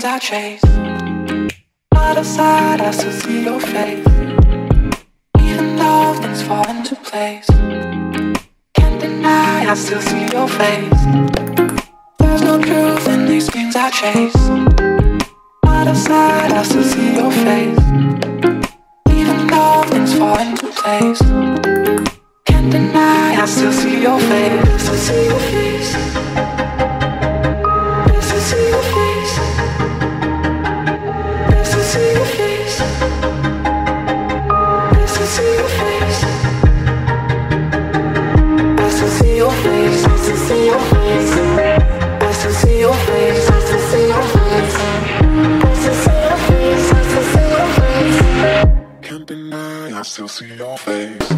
dreams I chase. Out of sight, I still see your face. Even though things fall into place, can't deny I still see your face. There's no truth in these dreams I chase. Out of sight, I still see your face. Even though things fall into place, can't deny I still see your face. I still see your face. Can't deny, I still see your face.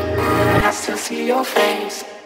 I still see your face.